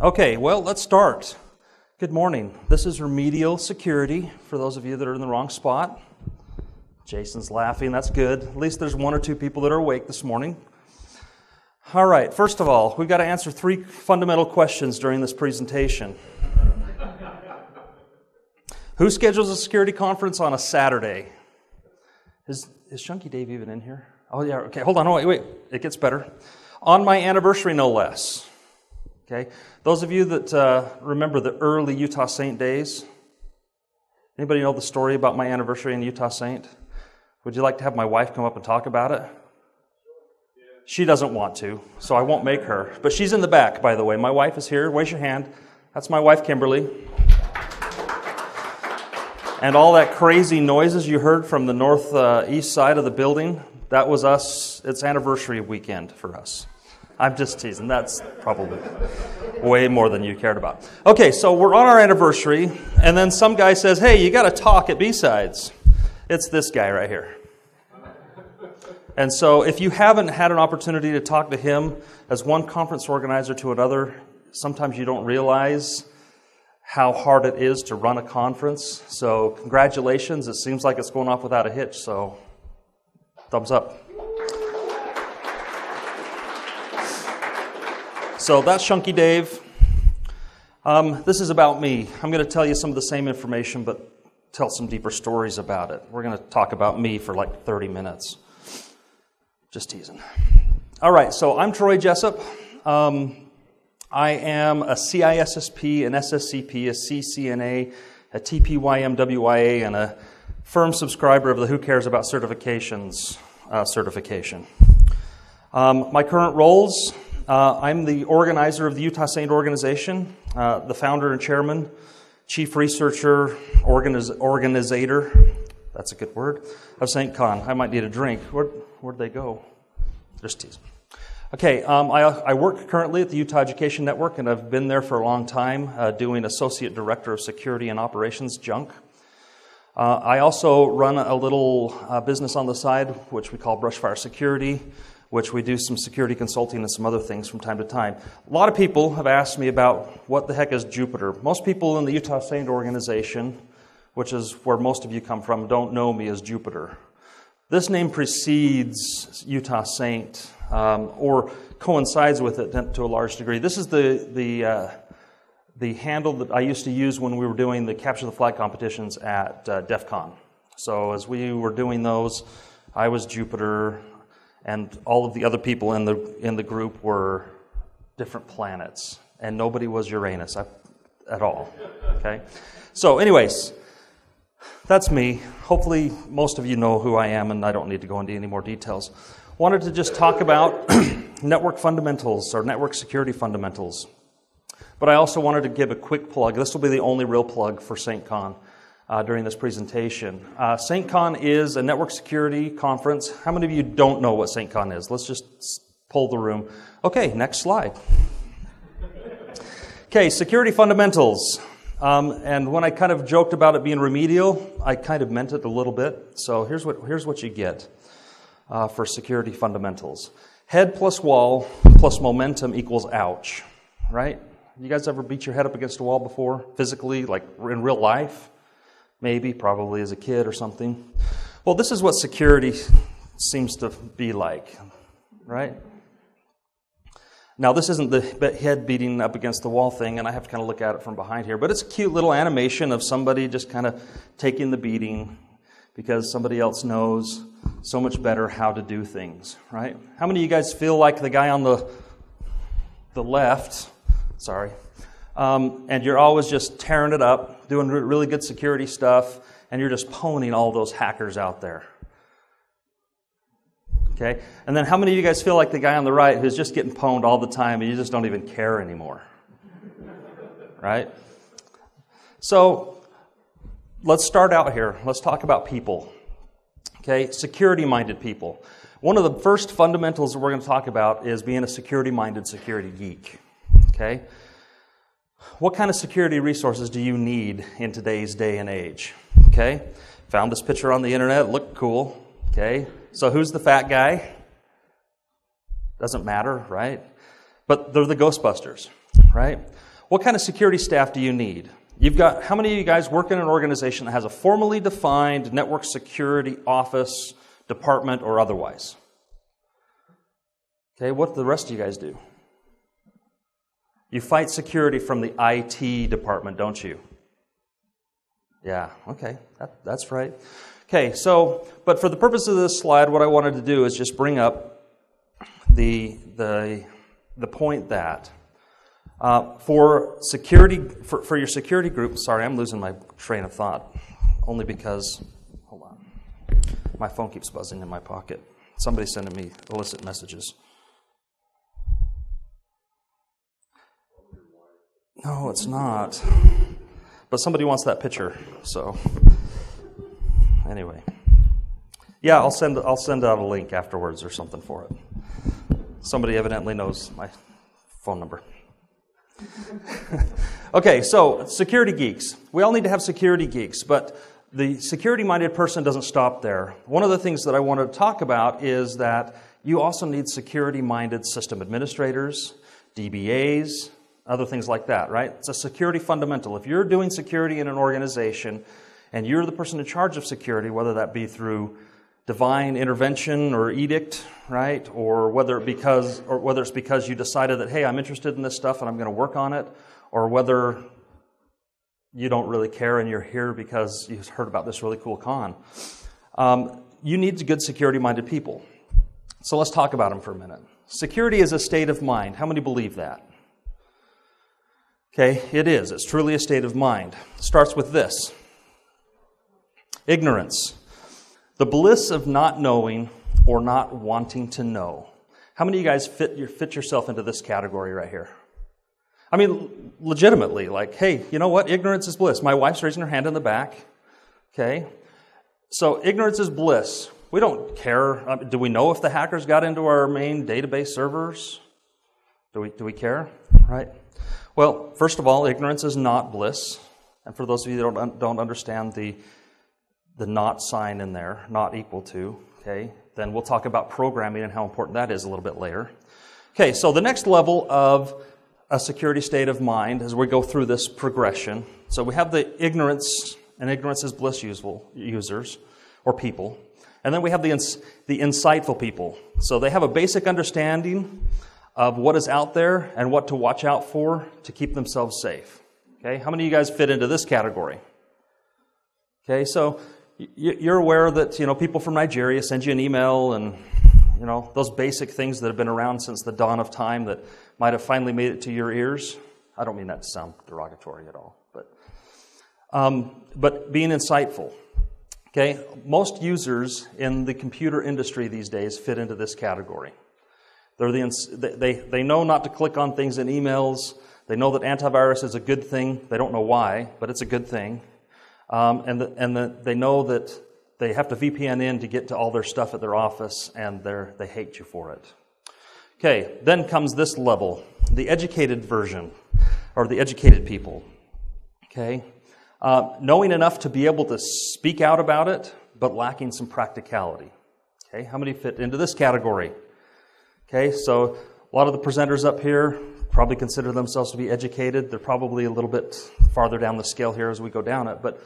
Okay, well, let's start. Good morning. This is remedial security, for those of you that are in the wrong spot. Jason's laughing, that's good. At least there's one or two people that are awake this morning. All right, first of all, we've got to answer three fundamental questions during this presentation. Who schedules a security conference on a Saturday? Is Chunky Dave even in here? Oh yeah, okay, hold on, oh, wait, it gets better. On my anniversary, no less. Okay, those of you that remember the early Utah Saint days, anybody know the story about my anniversary in Utah Saint? Would you like to have my wife come up and talk about it? Yeah. She doesn't want to, so I won't make her. But she's in the back, by the way. My wife is here. Raise your hand. That's my wife, Kimberly. And all that crazy noises you heard from the northeast side of the building, that was us. It's anniversary weekend for us. I'm just teasing. That's probably way more than you cared about. Okay, so we're on our anniversary, and then some guy says, hey, you got to talk at B-Sides. It's this guy right here. And so if you haven't had an opportunity to talk to him, as one conference organizer to another, sometimes you don't realize how hard it is to run a conference. So congratulations. It seems like it's going off without a hitch, so thumbs up. So that's Chunky Dave. This is about me. I'm going to tell you some of the same information, but tell some deeper stories about it. We're going to talk about me for like 30 minutes. Just teasing. All right, so I'm Troy Jessup. I am a CISSP, an SSCP, a CCNA, a TPYMWIA, and a firm subscriber of the Who Cares About Certifications certification. My current roles... I'm the organizer of the Utah Saint organization, the founder and chairman, chief researcher, organizator, that's a good word, of Saint Con. I might need a drink. Where'd they go? Just teasing. Okay, I work currently at the Utah Education Network, and I've been there for a long time, doing associate director of security and operations junk. I also run a little business on the side, which we call Brushfire Security, which we do some security consulting and some other things from time to time. A lot of people have asked me about what the heck is Jupiter. Most people in the Utah Saint organization, which is where most of you come from, don't know me as Jupiter. This name precedes Utah Saint or coincides with it to a large degree. This is the handle that I used to use when we were doing the Capture the Flag competitions at DEF CON. So as we were doing those, I was Jupiter, and all of the other people in the group were different planets, and nobody was Uranus at all, okay? So anyways, that's me. Hopefully most of you know who I am, and I don't need to go into any more details. Wanted to just talk about network fundamentals, or network security fundamentals. But I also wanted to give a quick plug. This will be the only real plug for Saint Con. During this presentation. Saint Con is a network security conference. How many of you don't know what Saint Con is? Let's just pull the room. Okay, next slide. Okay, security fundamentals. And when I kind of joked about it being remedial, I kind of meant it a little bit. So here's what you get for security fundamentals. Head plus wall plus momentum equals ouch, right? You guys ever beat your head up against a wall before? Physically, like in real life? Maybe, probably as a kid or something. Well, this is what security seems to be like, right? Now, this isn't the head beating up against the wall thing, and I have to kind of look at it from behind here, but it's a cute little animation of somebody just kind of taking the beating because somebody else knows so much better how to do things, right? How many of you guys feel like the guy on the left, sorry, and you're always just tearing it up, doing really good security stuff, and you're just pwning all those hackers out there. Okay? And then how many of you guys feel like the guy on the right who's just getting pwned all the time and you just don't even care anymore? Right? So let's start out here. Let's talk about people. Okay? Security-minded people. One of the first fundamentals that we're going to talk about is being a security-minded security geek. Okay? What kind of security resources do you need in today's day and age? Okay, found this picture on the internet, it looked cool. Okay, so who's the fat guy? Doesn't matter, right? But they're the Ghostbusters, right? What kind of security staff do you need? You've got, how many of you guys work in an organization that has a formally defined network security office, department, or otherwise? Okay, what do the rest of you guys do? You fight security from the IT department, don't you? Yeah, okay, that's right. Okay, so, but for the purpose of this slide, what I wanted to do is just bring up the point that for your security group, sorry, I'm losing my train of thought, only because, hold on, my phone keeps buzzing in my pocket. Somebody's sending me illicit messages. No, it's not. But somebody wants that picture, so anyway. Yeah, I'll send out a link afterwards or something for it. Somebody evidently knows my phone number. Okay, so security geeks. We all need to have security geeks, but the security-minded person doesn't stop there. One of the things that I want to talk about is that you also need security-minded system administrators, DBAs, other things like that, right? It's a security fundamental. If you're doing security in an organization and you're the person in charge of security, whether that be through divine intervention or edict, right? Or whether it's because you decided that, hey, I'm interested in this stuff and I'm going to work on it, or whether you don't really care and you're here because you've heard about this really cool con. You need good security-minded people. So let's talk about them for a minute. Security is a state of mind. How many believe that? Okay, it is. It's truly a state of mind. It starts with this. Ignorance. The bliss of not knowing or not wanting to know. How many of you guys fit yourself into this category right here? I mean, legitimately, like, hey, you know what? Ignorance is bliss. My wife's raising her hand in the back. Okay? So ignorance is bliss. We don't care. Do we know if the hackers got into our main database servers? Do we care? Right? Well, first of all, ignorance is not bliss. And for those of you that don't understand the not sign in there, not equal to, okay, then we'll talk about programming and how important that is a little bit later. Okay, so the next level of a security state of mind as we go through this progression. So we have the ignorance, and ignorance is bliss users or people. And then we have the insightful people. So they have a basic understanding of what is out there and what to watch out for to keep themselves safe. Okay, how many of you guys fit into this category? Okay, so you're aware that, you know, people from Nigeria send you an email and, you know, those basic things that have been around since the dawn of time that might have finally made it to your ears. I don't mean that to sound derogatory at all, but being insightful. Okay, most users in the computer industry these days fit into this category. They know not to click on things in emails. They know that antivirus is a good thing. They don't know why, but it's a good thing. They know that they have to VPN in to get to all their stuff at their office, and they hate you for it. Okay, then comes this level, the educated version, or the educated people. Okay, knowing enough to be able to speak out about it, but lacking some practicality. Okay, how many fit into this category? Okay, so a lot of the presenters up here probably consider themselves to be educated. They're probably a little bit farther down the scale here as we go down it, but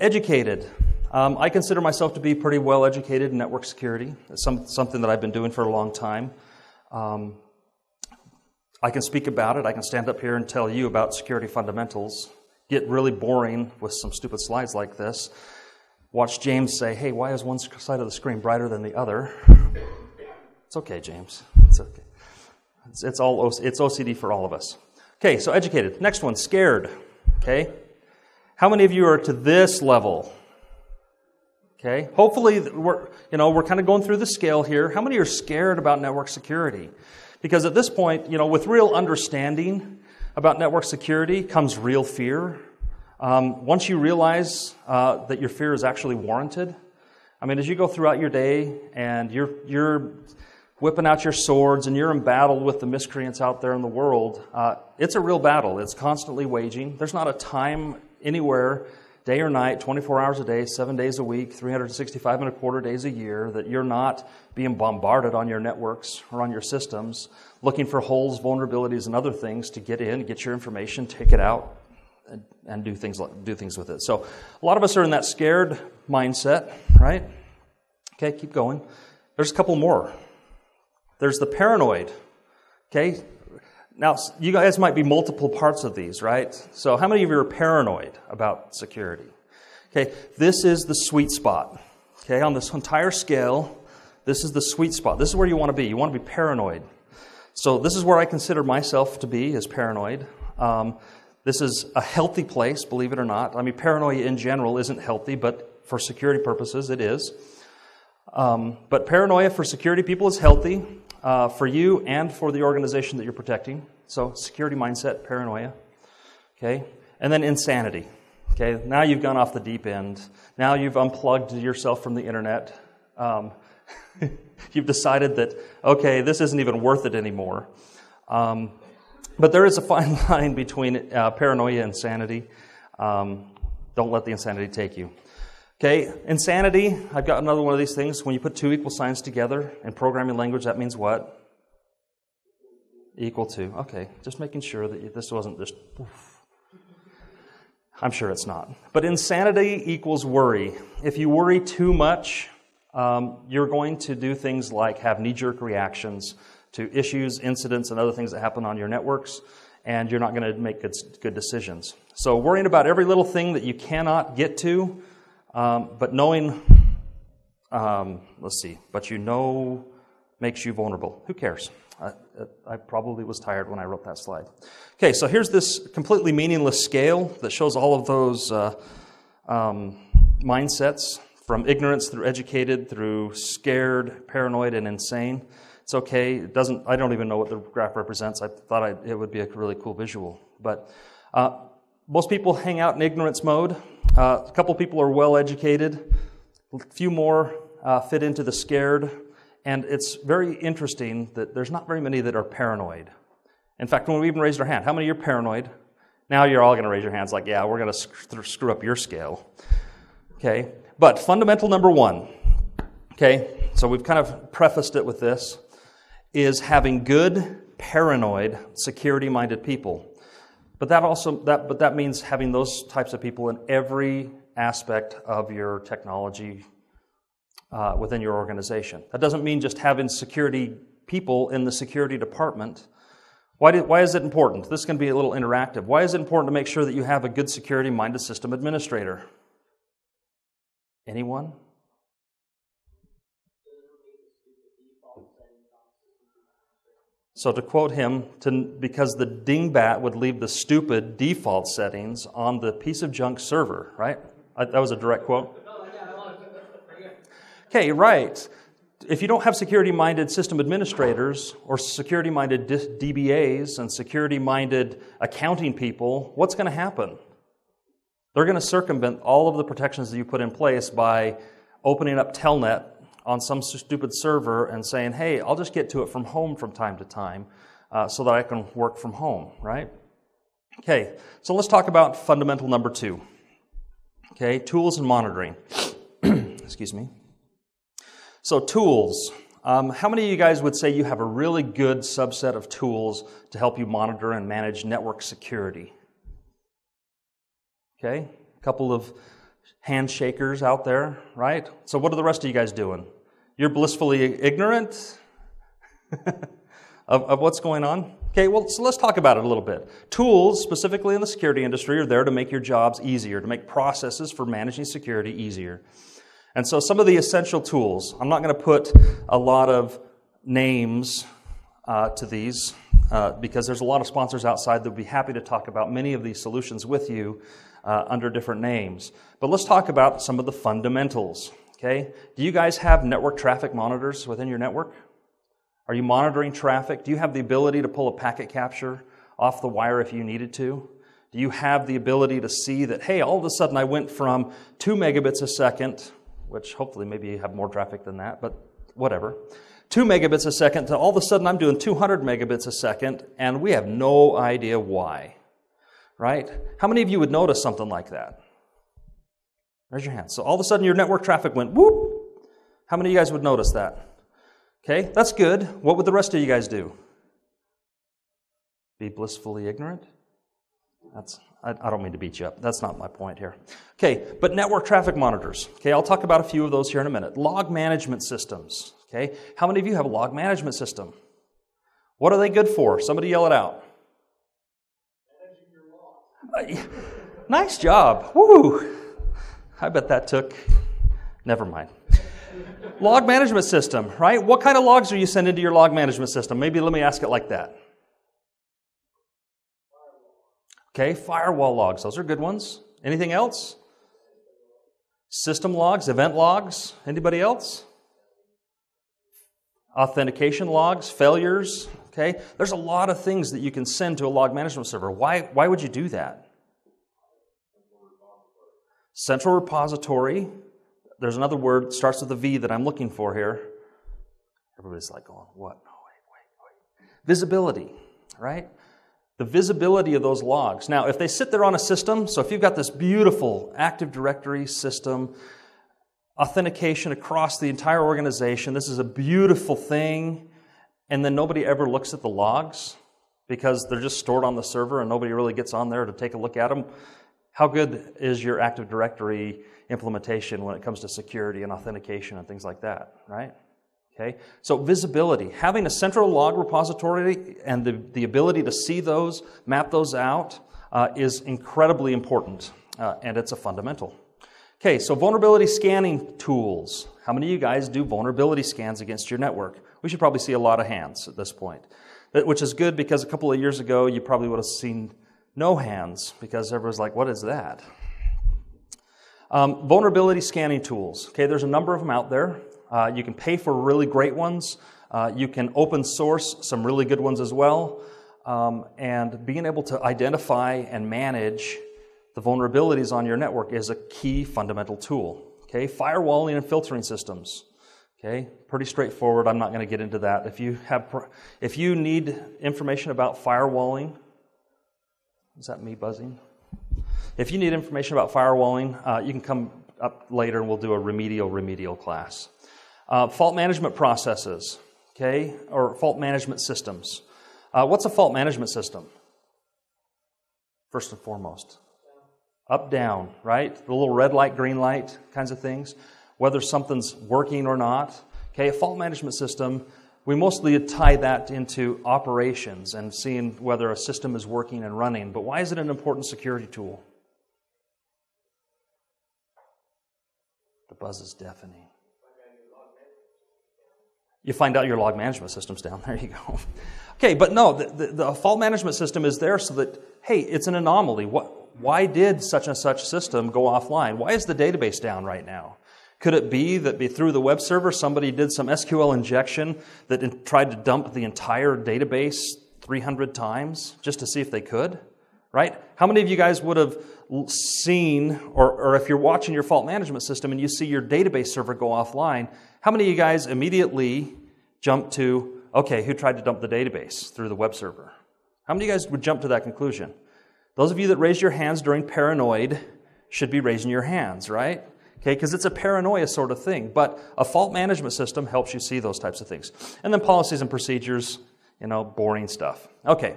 educated. I consider myself to be pretty well educated in network security. It's something that I've been doing for a long time. I can speak about it. I can stand up here and tell you about security fundamentals. Get really boring with some stupid slides like this. Watch James say, hey, why is one side of the screen brighter than the other? It's okay, James. It's okay. It's OCD for all of us. Okay, so educated. Next one, scared. Okay, how many of you are to this level? Okay, hopefully we're kind of going through the scale here. How many are scared about network security? Because at this point, you know, with real understanding about network security comes real fear. Once you realize that your fear is actually warranted, I mean, as you go throughout your day and you're whipping out your swords and you're in battle with the miscreants out there in the world, it's a real battle. It's constantly waging. There's not a time anywhere day or night, 24 hours a day, 7 days a week, 365 and a quarter days a year, that you're not being bombarded on your networks or on your systems, looking for holes, vulnerabilities, and other things to get in, get your information, take it out, and do things with it. So a lot of us are in that scared mindset, right? Okay, keep going. There's a couple more. There's the paranoid, okay? Now, you guys might be multiple parts of these, right? So how many of you are paranoid about security? Okay, this is the sweet spot. Okay, on this entire scale, this is the sweet spot. This is where you want to be. You want to be paranoid. So this is where I consider myself to be, is paranoid. This is a healthy place, believe it or not. I mean, paranoia in general isn't healthy, but for security purposes, it is. But paranoia for security people is healthy. For you and for the organization that you're protecting. So security mindset, paranoia, okay? And then insanity, okay? Now you've gone off the deep end. Now you've unplugged yourself from the internet. You've decided that, okay, this isn't even worth it anymore. But there is a fine line between paranoia and insanity. Don't let the insanity take you. Okay, insanity, I've got another one of these things. When you put two equal signs together in programming language, that means what? Equal to. Okay, just making sure that this wasn't just poof. I'm sure it's not. But insanity equals worry. If you worry too much, you're going to do things like have knee-jerk reactions to issues, incidents, and other things that happen on your networks, and you're not going to make good decisions. So worrying about every little thing that you cannot get to, but knowing, but you know makes you vulnerable. Who cares? I probably was tired when I wrote that slide. Okay, so here's this completely meaningless scale that shows all of those mindsets, from ignorance through educated, through scared, paranoid, and insane. It's okay. It doesn't. I don't even know what the graph represents. I thought it would be a really cool visual, but most people hang out in ignorance mode. A couple people are well-educated, a few more fit into the scared, and it's very interesting that there's not very many that are paranoid. In fact, when we even raised our hand, how many of you are paranoid? Now you're all going to raise your hands like, yeah, we're going to screw up your scale. Okay, but fundamental number one, okay, so we've kind of prefaced it with this, is having good, paranoid, security-minded people. But that also that means having those types of people in every aspect of your technology within your organization. That doesn't mean just having security people in the security department. Why is it important? This can be a little interactive. Why is it important to make sure that you have a good security-minded system administrator? Anyone? So to quote him, because the dingbat would leave the stupid default settings on the piece of junk server, right? That was a direct quote. Okay, right. If you don't have security-minded system administrators or security-minded DBAs and security-minded accounting people, what's going to happen? They're going to circumvent all of the protections that you put in place by opening up Telnet on some stupid server and saying, hey, I'll just get to it from home from time to time so that I can work from home, right? Okay, so let's talk about fundamental number two, okay, tools and monitoring. Excuse me. So tools, how many of you guys would say you have a really good subset of tools to help you monitor and manage network security? Okay, a couple of handshakers out there, right? So what are the rest of you guys doing? You're blissfully ignorant of what's going on? Okay, well, so let's talk about it a little bit. Tools, specifically in the security industry, are there to make your jobs easier, to make processes for managing security easier. And so some of the essential tools, I'm not going to put a lot of names to these because there's a lot of sponsors outside that would be happy to talk about many of these solutions with you under different names. But let's talk about some of the fundamentals, okay? Do you guys have network traffic monitors within your network? Are you monitoring traffic? Do you have the ability to pull a packet capture off the wire if you needed to? Do you have the ability to see that, hey, all of a sudden I went from 2 megabits a second, which hopefully maybe you have more traffic than that, but whatever, 2 megabits a second to all of a sudden I'm doing 200 megabits a second and we have no idea why. Right? How many of you would notice something like that? Raise your hand. So all of a sudden your network traffic went whoop. How many of you guys would notice that? Okay, that's good. What would the rest of you guys do? Be blissfully ignorant? I don't mean to beat you up. That's not my point here. Okay, but network traffic monitors. Okay, I'll talk about a few of those here in a minute. Log management systems. Okay, how many of you have a log management system? What are they good for? Somebody yell it out. Nice job. Woo! I bet that took... Never mind. Log management system, right? What kind of logs are you sending to your log management system? Maybe let me ask it like that. Okay, firewall logs. Those are good ones. Anything else? System logs, event logs. Anybody else? Authentication logs, failures. Okay, there's a lot of things that you can send to a log management server. Why would you do that? Central repository. There's another word that starts with a V that I'm looking for here. Everybody's like, oh, what? No, wait. Visibility, right? The visibility of those logs. Now, if they sit there on a system, so if you've got this beautiful Active Directory system, authentication across the entire organization, this is a beautiful thing, and then nobody ever looks at the logs because they're just stored on the server and nobody really gets on there to take a look at them. How good is your Active Directory implementation when it comes to security and authentication and things like that, right? Okay, so visibility, having a central log repository and the ability to see those, map those out, is incredibly important, and it's a fundamental. Okay, so vulnerability scanning tools. How many of you guys do vulnerability scans against your network? We should probably see a lot of hands at this point, which is good because a couple of years ago you probably would have seen no hands because everyone's like, what is that? Vulnerability scanning tools. Okay, there's a number of them out there. You can pay for really great ones. You can open source some really good ones as well. And being able to identify and manage the vulnerabilities on your network is a key fundamental tool. Okay, firewalling and filtering systems. Okay, pretty straightforward. I'm not going to get into that. If you need information about firewalling, is that me buzzing? If you need information about firewalling, you can come up later and we'll do a remedial class. Fault management processes, okay, or fault management systems. What's a fault management system? First and foremost. Up, down, right? The little red light, green light kinds of things. Whether something's working or not. Okay, a fault management system, we mostly tie that into operations and seeing whether a system is working and running. But why is it an important security tool? The buzz is deafening. You find out your log management system's down. There you go. Okay, but no, the fault management system is there so that, hey, it's an anomaly. Why did such and such system go offline? Why is the database down right now? Could it be that through the web server somebody did some SQL injection that tried to dump the entire database 300 times just to see if they could? Right? How many of you guys would have seen, or if you're watching your fault management system and you see your database server go offline, how many of you guys immediately jump to, okay, who tried to dump the database through the web server? How many of you guys would jump to that conclusion? Those of you that raised your hands during paranoid should be raising your hands, right? Okay, because it's a paranoia sort of thing, but a fault management system helps you see those types of things. And then policies and procedures, you know, boring stuff. Okay.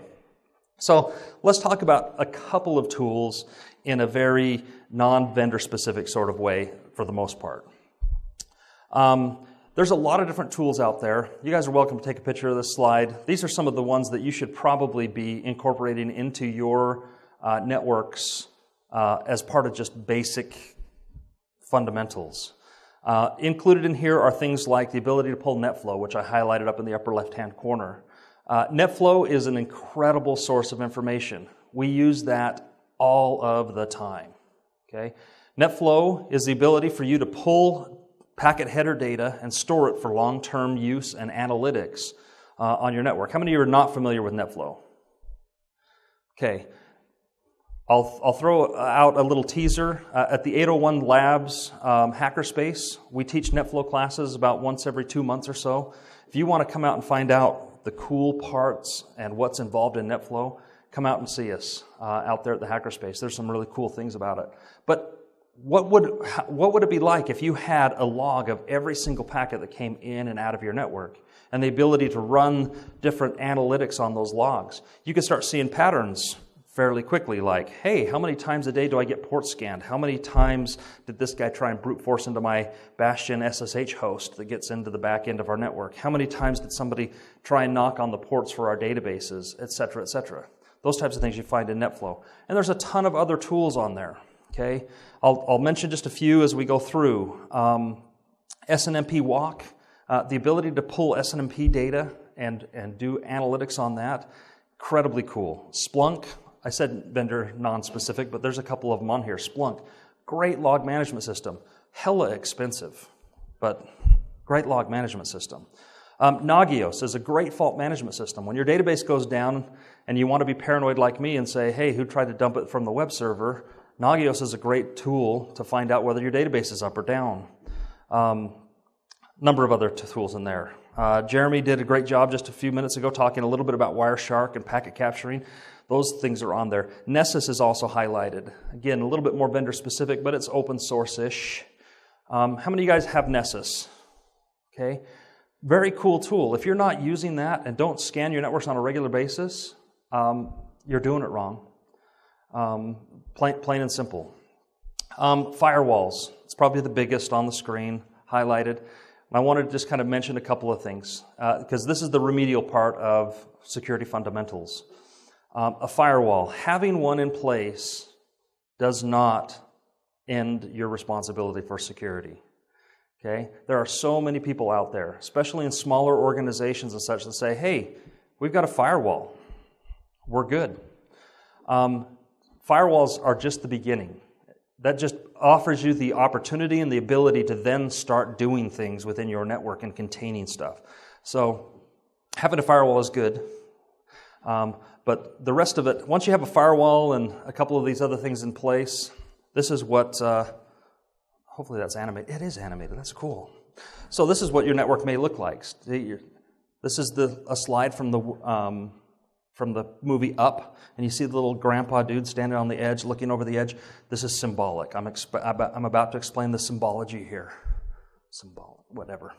So let's talk about a couple of tools in a very non-vendor specific sort of way for the most part. There's a lot of different tools out there. You guys are welcome to take a picture of this slide. These are some of the ones that you should probably be incorporating into your networks as part of just basic fundamentals. Included in here are things like the ability to pull NetFlow, which I highlighted up in the upper left-hand corner. NetFlow is an incredible source of information. We use that all of the time. Okay? NetFlow is the ability for you to pull packet header data and store it for long-term use and analytics on your network. How many of you are not familiar with NetFlow? Okay, I'll throw out a little teaser. At the 801 Labs hackerspace, we teach NetFlow classes about once every 2 months or so. If you want to come out and find out the cool parts and what's involved in NetFlow, come out and see us out there at the hackerspace. There's some really cool things about it. But what would it be like if you had a log of every single packet that came in and out of your network, and the ability to run different analytics on those logs? You could start seeing patterns fairly quickly, like, hey, how many times a day do I get port scanned? How many times did this guy try and brute force into my Bastion SSH host that gets into the back end of our network? How many times did somebody try and knock on the ports for our databases, et cetera, et cetera? Those types of things you find in NetFlow. And there's a ton of other tools on there, okay? I'll mention just a few as we go through. SNMP walk, the ability to pull SNMP data and do analytics on that, incredibly cool. Splunk, I said vendor non-specific, but there's a couple of them on here. Splunk, great log management system. Hella expensive, but great log management system. Nagios is a great fault management system. When your database goes down and you want to be paranoid like me and say, hey, who tried to dump it from the web server? Nagios is a great tool to find out whether your database is up or down. Number of other tools in there. Jeremy did a great job just a few minutes ago talking a little bit about Wireshark and packet capturing. Those things are on there. Nessus is also highlighted. Again, a little bit more vendor specific, but it's open source-ish. How many of you guys have Nessus? Okay, very cool tool. If you're not using that and don't scan your networks on a regular basis, you're doing it wrong. Plain and simple. Firewalls, it's probably the biggest on the screen, highlighted. I wanted to just kind of mention a couple of things, because this is the remedial part of security fundamentals. A firewall, having one in place does not end your responsibility for security, okay? There are so many people out there, especially in smaller organizations and such, that say, hey, we've got a firewall, we're good. Firewalls are just the beginning. That just offers you the opportunity and the ability to then start doing things within your network and containing stuff. So having a firewall is good. But the rest of it, once you have a firewall and a couple of these other things in place, this is what, hopefully that's animated. It is animated, that's cool. So this is what your network may look like. This is a slide from the movie Up, and you see the little grandpa dude standing on the edge, looking over the edge. This is symbolic. I'm about to explain the symbology here. Symbolic, whatever.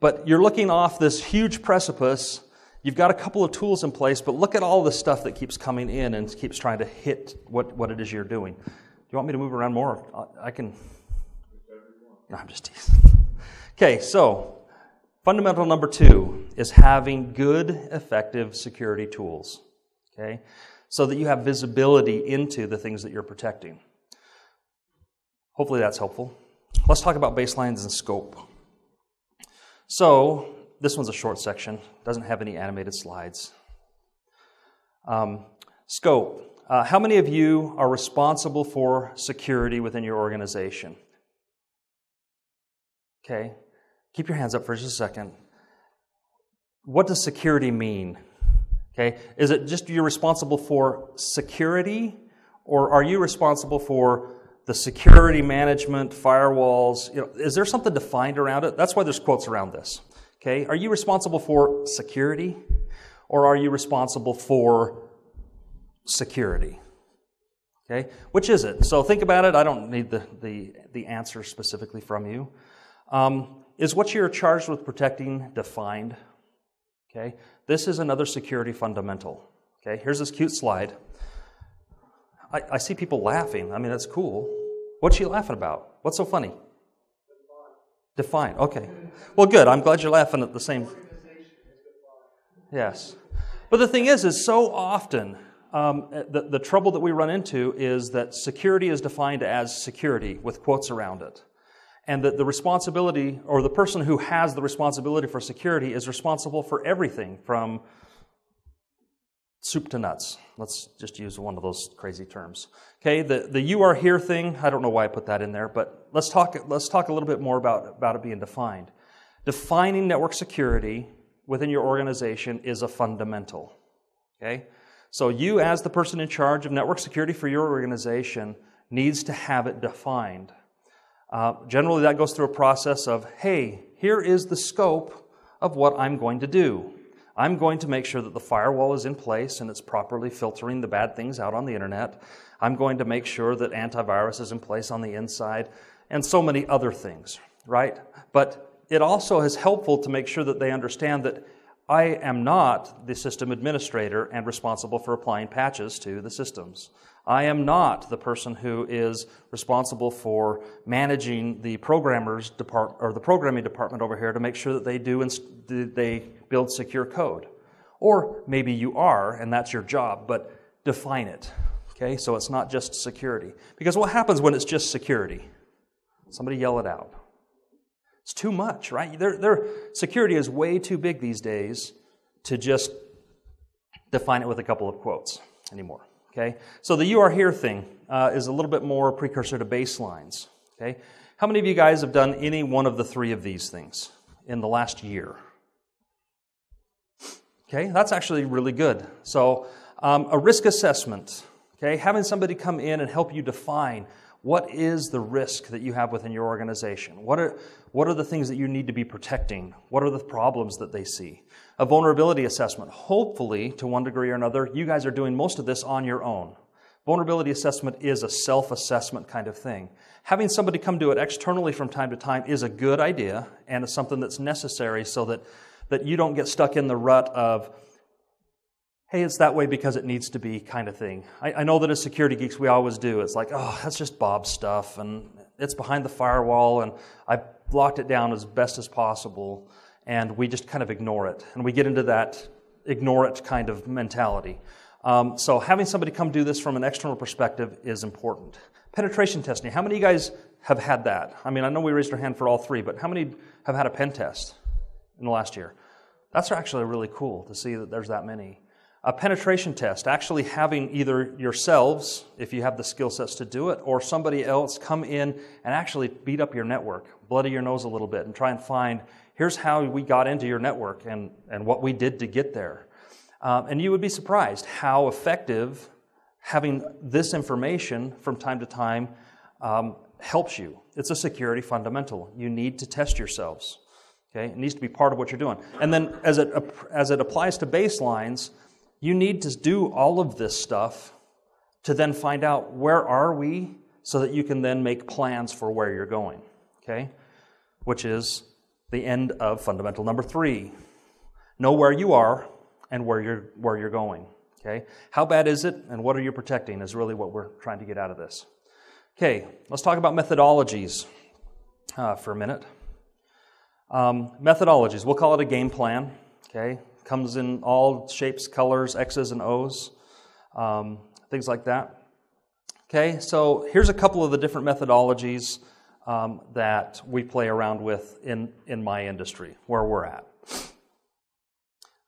But you're looking off this huge precipice. You've got a couple of tools in place, but look at all the stuff that keeps coming in and keeps trying to hit what it is you're doing. Do you want me to move around more? I can. No, I'm just teasing. Okay, so fundamental number two is having good, effective security tools, okay? So that you have visibility into the things that you're protecting. Hopefully that's helpful. Let's talk about baselines and scope. So, this one's a short section, doesn't have any animated slides. Scope. How many of you are responsible for security within your organization? Okay, keep your hands up for just a second. What does security mean? Okay, is it just you're responsible for security, or are you responsible for the security management, firewalls? You know, is there something defined around it? That's why there's quotes around this. Okay, are you responsible for security, or are you responsible for security? Okay, which is it? So think about it. I don't need the answer specifically from you. Is what you're charged with protecting defined? Okay, this is another security fundamental. Okay, here's this cute slide. I see people laughing. I mean, that's cool. What's she laughing about? What's so funny? Define, okay. Well, good, I'm glad you're laughing at the same. Yes. But the thing is so often the trouble that we run into is that security is defined as security with quotes around it. And that the responsibility, or the person who has the responsibility for security, is responsible for everything from soup to nuts. Let's just use one of those crazy terms. Okay, the you are here thing, I don't know why I put that in there, but let's talk a little bit more about it being defined. Defining network security within your organization is a fundamental. Okay? So you, as the person in charge of network security for your organization, needs to have it defined. Generally that goes through a process of, hey, here is the scope of what I'm going to do. I'm going to make sure that the firewall is in place and it's properly filtering the bad things out on the internet. I'm going to make sure that antivirus is in place on the inside and so many other things, right? But it also is helpful to make sure that they understand that I am not the system administrator and responsible for applying patches to the systems. I am not the person who is responsible for managing the programmers department or the programming department over here to make sure that they build secure code. Or maybe you are, and that's your job, but define it. Okay, so it's not just security. Because what happens when it's just security? Somebody yell it out. It's too much, right? Their security is way too big these days to just define it with a couple of quotes anymore. Okay, so the "you are here" thing is a little bit more precursor to baselines. Okay, how many of you guys have done any one of the three of these things in the last year? Okay, that's actually really good. So a risk assessment. Okay, having somebody come in and help you define what is the risk that you have within your organization? What are the things that you need to be protecting? What are the problems that they see? A vulnerability assessment. Hopefully, to one degree or another, you guys are doing most of this on your own. Vulnerability assessment is a self-assessment kind of thing. Having somebody come do it externally from time to time is a good idea, and it's something that's necessary so that you don't get stuck in the rut of, hey, it's that way because it needs to be kind of thing. I know that as security geeks, we always do. It's like, oh, that's just Bob's stuff, and it's behind the firewall, and I blocked it down as best as possible, and we just kind of ignore it. And we get into that ignore it kind of mentality. So having somebody come do this from an external perspective is important. Penetration testing. How many of you guys have had that? I mean, I know we raised our hand for all three, but how many have had a pen test in the last year? That's actually really cool to see that there's that many. A penetration test, actually having either yourselves, if you have the skill sets to do it, or somebody else come in and actually beat up your network, bloody your nose a little bit, and try and find, here's how we got into your network and what we did to get there. And you would be surprised how effective having this information from time to time helps you. It's a security fundamental. You need to test yourselves. Okay? It needs to be part of what you're doing. And then as it applies to baselines, you need to do all of this stuff to then find out where are we so that you can then make plans for where you're going, okay? Which is the end of fundamental number 3. Know where you are and where you're going, okay? How bad is it and what are you protecting is really what we're trying to get out of this. Okay, let's talk about methodologies for a minute. Methodologies, we'll call it a game plan, okay? Comes in all shapes, colors, X's and O's, things like that. Okay, so here's a couple of the different methodologies that we play around with in my industry, where we're at.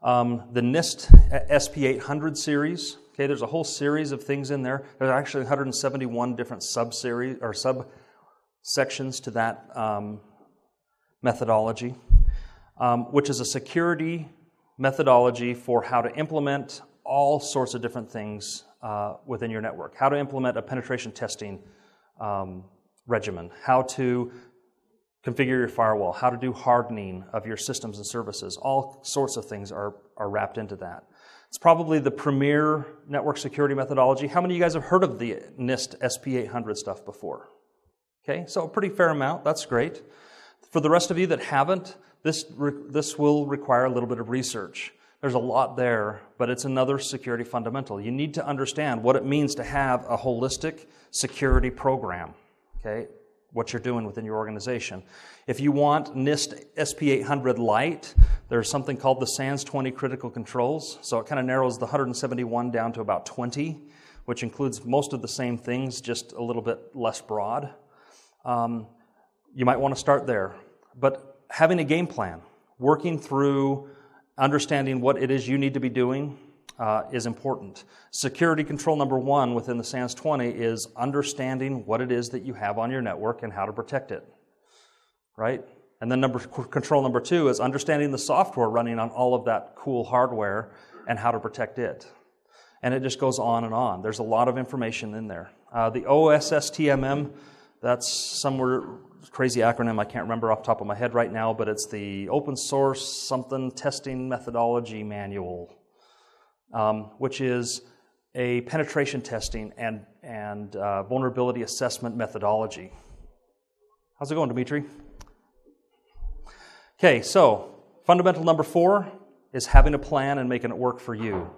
The NIST SP 800 series, okay, there's a whole series of things in there. There's actually 171 different sub-series or sub-sections to that methodology, which is a security methodology for how to implement all sorts of different things within your network. How to implement a penetration testing regimen, how to configure your firewall, how to do hardening of your systems and services. All sorts of things are wrapped into that. It's probably the premier network security methodology. How many of you guys have heard of the NIST SP 800 stuff before? Okay, so a pretty fair amount. That's great. For the rest of you that haven't, this will require a little bit of research. There's a lot there, but it's another security fundamental. You need to understand what it means to have a holistic security program, okay? What you're doing within your organization. If you want NIST SP 800 Lite, there's something called the SANS 20 Critical Controls, so it kind of narrows the 171 down to about 20, which includes most of the same things, just a little bit less broad. You might want to start there, but having a game plan, working through understanding what it is you need to be doing is important. Security control number 1 within the SANS 20 is understanding what it is that you have on your network and how to protect it, right? And then control number 2 is understanding the software running on all of that cool hardware and how to protect it. And it just goes on and on. There's a lot of information in there. The OSSTMM, that's somewhere crazy acronym I can't remember off the top of my head right now, but it's the Open Source Something Testing Methodology Manual, which is a penetration testing and vulnerability assessment methodology. How's it going, Dimitri? Okay, so fundamental number 4 is having a plan and making it work for you.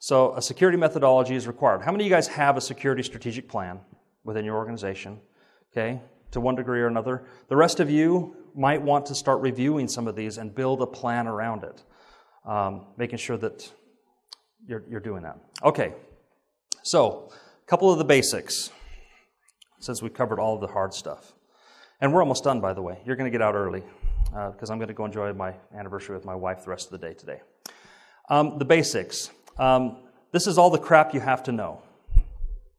So a security methodology is required. How many of you guys have a security strategic plan within your organization? Okay, to one degree or another. The rest of you might want to start reviewing some of these and build a plan around it, making sure that you're doing that. Okay, so a couple of the basics, since we've covered all of the hard stuff. And we're almost done, by the way. You're going to get out early, because I'm going to go enjoy my anniversary with my wife the rest of the day today. The basics. This is all the crap you have to know.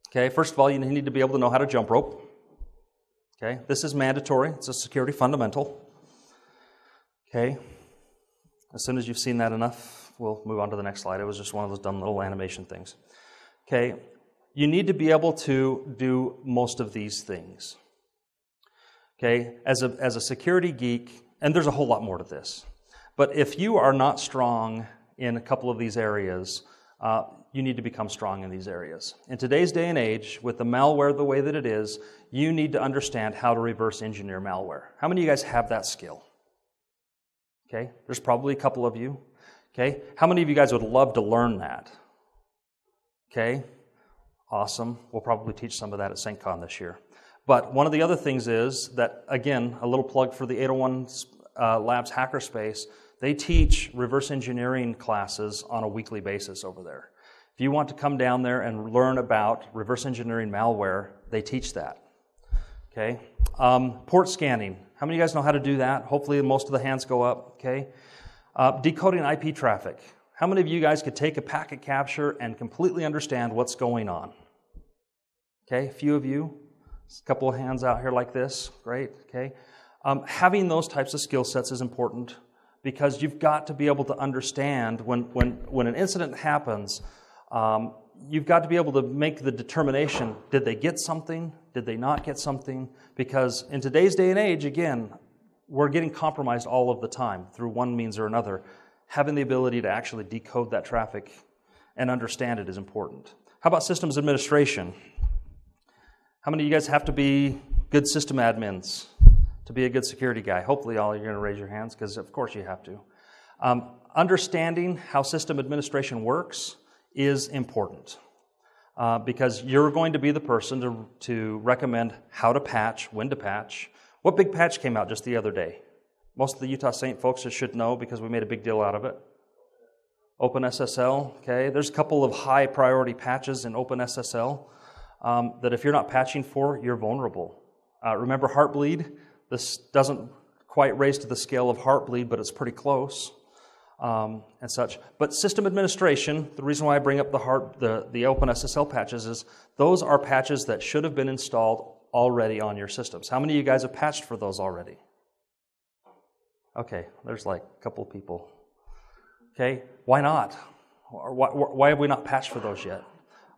Okay, first of all, you need to be able to know how to jump rope. Okay, this is mandatory. It's a security fundamental. Okay, as soon as you've seen that enough, we'll move on to the next slide. It was just one of those dumb little animation things. Okay, you need to be able to do most of these things. Okay, as a security geek, and there's a whole lot more to this, but if you are not strong in a couple of these areas, you need to become strong in these areas. In today's day and age, with the malware the way that it is, you need to understand how to reverse engineer malware. How many of you guys have that skill? Okay, there's probably a couple of you. Okay, how many of you guys would love to learn that? Okay, awesome. We'll probably teach some of that at Saint Con this year. But one of the other things is that, again, a little plug for the 801 Labs hackerspace, they teach reverse engineering classes on a weekly basis over there. If you want to come down there and learn about reverse engineering malware, they teach that. Okay, port scanning. How many of you guys know how to do that? Hopefully most of the hands go up. Okay, decoding IP traffic. How many of you guys could take a packet capture and completely understand what's going on? Okay, a few of you. A couple of hands out here like this, great, okay. Having those types of skill sets is important because you've got to be able to understand when an incident happens, you've got to be able to make the determination, did they get something, did they not get something? Because in today's day and age, again, we're getting compromised all of the time through one means or another. Having the ability to actually decode that traffic and understand it is important. How about systems administration? How many of you guys have to be good system admins to be a good security guy? Hopefully all you're going to raise your hands because of course you have to. Understanding how system administration works is important because you're going to be the person to recommend how to patch, when to patch. What big patch came out just the other day? Most of the Utah Saint folks should know because we made a big deal out of it. OpenSSL, okay. There's a couple of high priority patches in OpenSSL. That if you're not patching for, you're vulnerable. Remember Heartbleed? This doesn't quite raise to the scale of Heartbleed, but it's pretty close and such. But system administration, the reason why I bring up the OpenSSL patches is those are patches that should have been installed already on your systems. How many of you guys have patched for those already? Okay, there's like a couple people. Okay, why not? Or why have we not patched for those yet?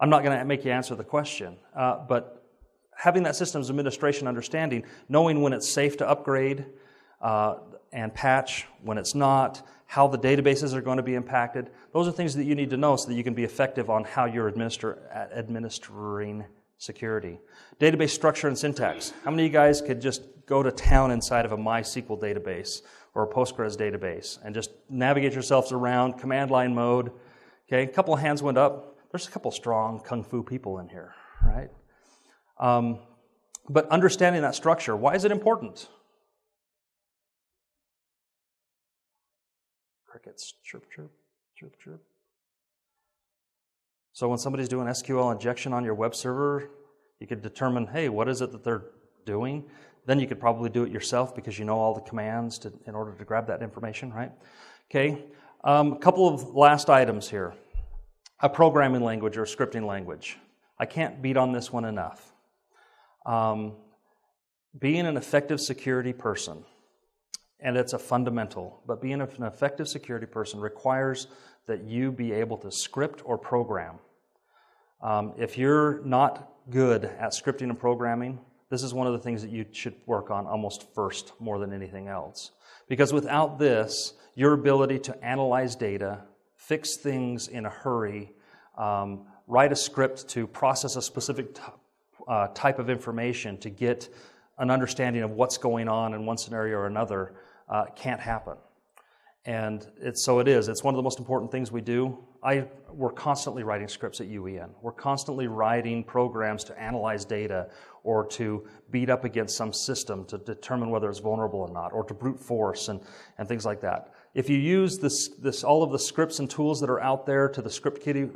I'm not going to make you answer the question, but having that systems administration understanding, knowing when it's safe to upgrade and patch, when it's not, how the databases are going to be impacted, those are things that you need to know so that you can be effective on how you're administering security. Database structure and syntax. How many of you guys could just go to town inside of a MySQL database or a Postgres database and just navigate yourselves around command line mode? Okay, a couple of hands went up. There's a couple strong kung fu people in here, right? But understanding that structure, why is it important? Crickets, chirp, chirp, chirp, chirp. So when somebody's doing SQL injection on your web server, you could determine, hey, what is it that they're doing? Then you could probably do it yourself because you know all the commands in order to grab that information, right? Okay, a couple of last items here. A programming language or a scripting language. I can't beat on this one enough. Being an effective security person, and it's a fundamental, but being an effective security person requires that you be able to script or program. If you're not good at scripting and programming, This is one of the things that you should work on almost first more than anything else. Because without this, your ability to analyze data, fix things in a hurry, write a script to process a specific type of information to get an understanding of what's going on in one scenario or another can't happen. And it's one of the most important things we do. We're constantly writing scripts at UEN. We're constantly writing programs to analyze data or to beat up against some system to determine whether it's vulnerable or not, or to brute force and things like that. If you use all of the scripts and tools that are out there to the script kiddie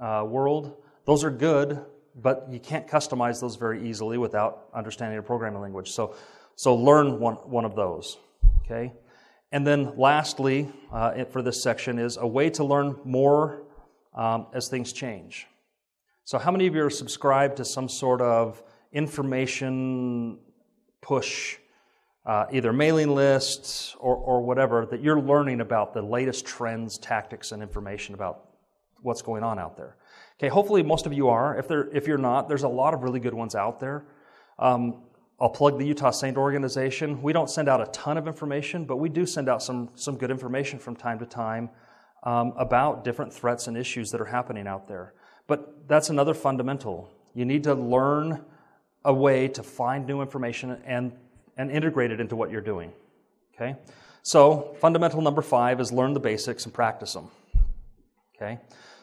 world, those are good, but you can't customize those very easily without understanding a programming language. So learn one of those, okay? And then lastly, for this section, is a way to learn more as things change. So how many of you are subscribed to some sort of information push, either mailing lists or whatever, that you're learning about the latest trends, tactics, and information about what's going on out there? Okay, hopefully most of you are. If you're not, there's a lot of really good ones out there. I'll plug the Utah Saint organization. We don't send out a ton of information, but we do send out some good information from time to time about different threats and issues that are happening out there. But that's another fundamental. You need to learn a way to find new information and integrate it into what you're doing, okay? So fundamental number 5 is learn the basics and practice them, okay?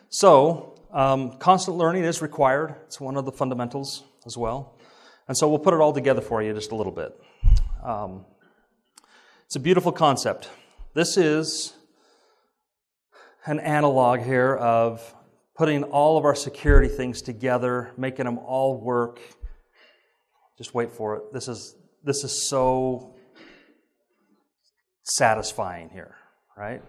So constant learning is required. It's one of the fundamentals as well. And so we'll put it all together for you just a little bit. It's a beautiful concept. This is an analog here of putting all of our security things together, making them all work. Just wait for it. This is so satisfying here, right?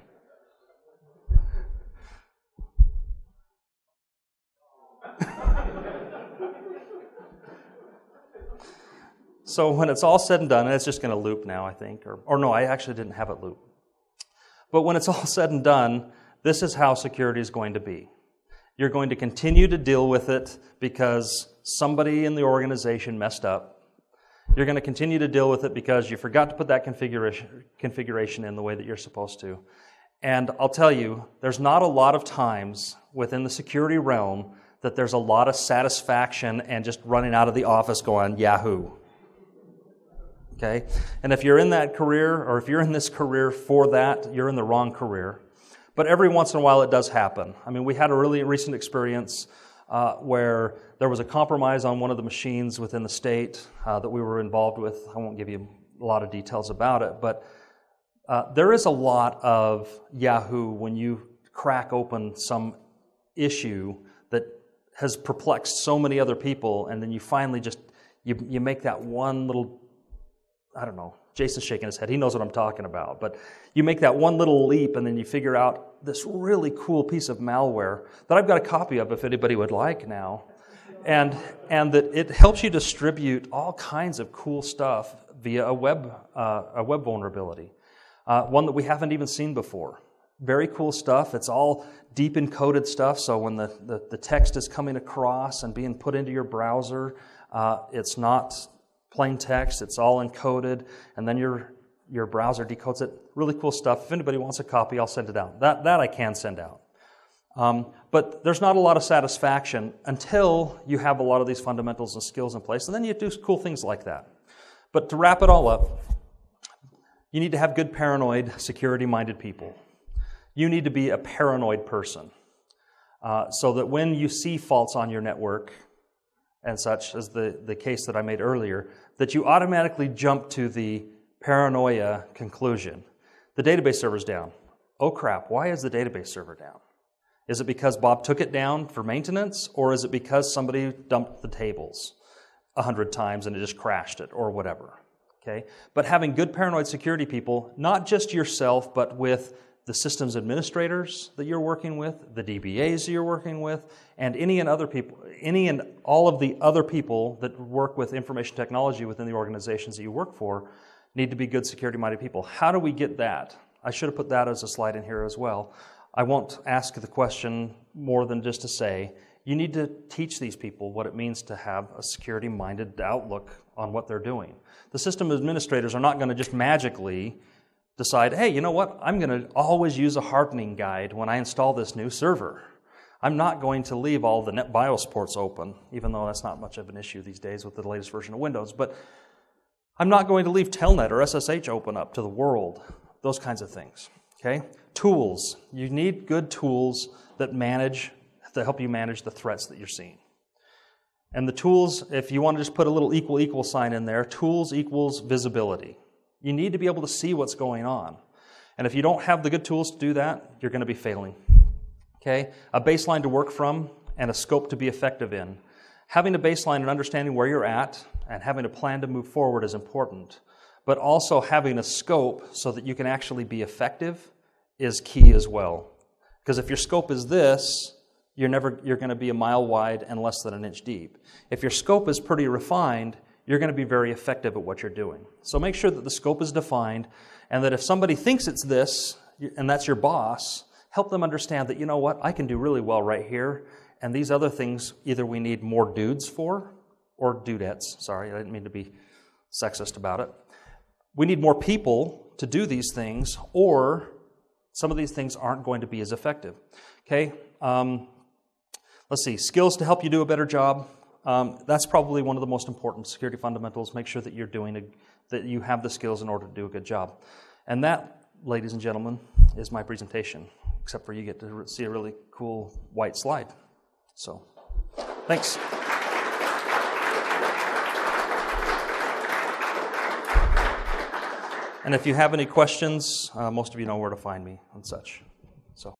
So when it's all said and done, and it's just going to loop now, I think, or no, I actually didn't have it loop. But when it's all said and done, this is how security is going to be. You're going to continue to deal with it because somebody in the organization messed up. You're going to continue to deal with it because you forgot to put that configuration in the way that you're supposed to. And I'll tell you, there's not a lot of times within the security realm that there's a lot of satisfaction and just running out of the office going, yahoo. Okay? And if you're in that career, or if you're in this career for that, you're in the wrong career. But every once in a while it does happen. I mean, we had a really recent experience where there was a compromise on one of the machines within the state that we were involved with. I won't give you a lot of details about it, but there is a lot of yahoo when you crack open some issue that has perplexed so many other people, and then you finally just, you make that one little, I don't know, Jason's shaking his head, he knows what I'm talking about, but you make that one little leap and then you figure out this really cool piece of malware that I've got a copy of if anybody would like now, and that it helps you distribute all kinds of cool stuff via a web vulnerability, one that we haven't even seen before. Very cool stuff. It's all deep encoded stuff, so when the text is coming across and being put into your browser, it's not plain text, it's all encoded, and then your browser decodes it. Really cool stuff. If anybody wants a copy, I'll send it out. That I can send out. But there's not a lot of satisfaction until you have a lot of these fundamentals and skills in place, and then you do cool things like that. But to wrap it all up, you need to have good paranoid, security-minded people. You need to be a paranoid person so that when you see faults on your network, and such as the case that I made earlier, that you automatically jump to the paranoia conclusion. The database server's down. Oh crap, why is the database server down? Is it because Bob took it down for maintenance, or is it because somebody dumped the tables 100 times and it just crashed it, or whatever? Okay? But having good paranoid security people, not just yourself, but with the systems administrators that you're working with, the DBAs that you're working with, and any and all of the other people that work with information technology within the organizations that you work for need to be good security-minded people. How do we get that? I should have put that as a slide in here as well. I won't ask the question more than just to say You need to teach these people what it means to have a security-minded outlook on what they're doing. The system administrators are not going to just magically decide, hey, you know what, I'm going to always use a hardening guide when I install this new server. I'm not going to leave all the NetBIOS ports open, even though that's not much of an issue these days with the latest version of Windows, but I'm not going to leave Telnet or SSH open up to the world, those kinds of things, okay? Tools. You need good tools that manage to help you manage the threats that you're seeing. And the tools, if you want to just put a little equal sign in there, tools equals visibility. You need to be able to see what's going on. And if you don't have the good tools to do that, you're going to be failing. Okay? A baseline to work from and a scope to be effective in. Having a baseline and understanding where you're at and having a plan to move forward is important. But also having a scope so that you can actually be effective is key as well. Because if your scope is this, you're going to be a mile wide and less than an inch deep. If your scope is pretty refined, you're going to be very effective at what you're doing. So make sure that the scope is defined and that if somebody thinks it's this, and that's your boss, help them understand that, you know what, I can do really well right here, and these other things either we need more dudes for, or dudettes, sorry, I didn't mean to be sexist about it. We need more people to do these things, or some of these things aren't going to be as effective, okay? Let's see, skills to help you do a better job. That's probably one of the most important security fundamentals. Make sure that you're doing that you have the skills in order to do a good job. And that, ladies and gentlemen, is my presentation, except for you get to see a really cool white slide. So, thanks. And if you have any questions, most of you know where to find me and such.